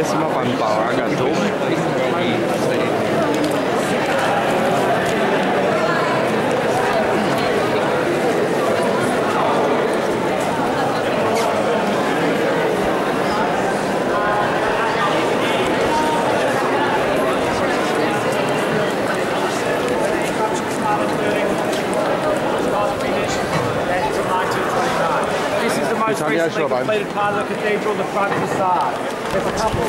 Décima pampa a gâteau. It's a recently completed part of the cathedral, the front facade. There's a couple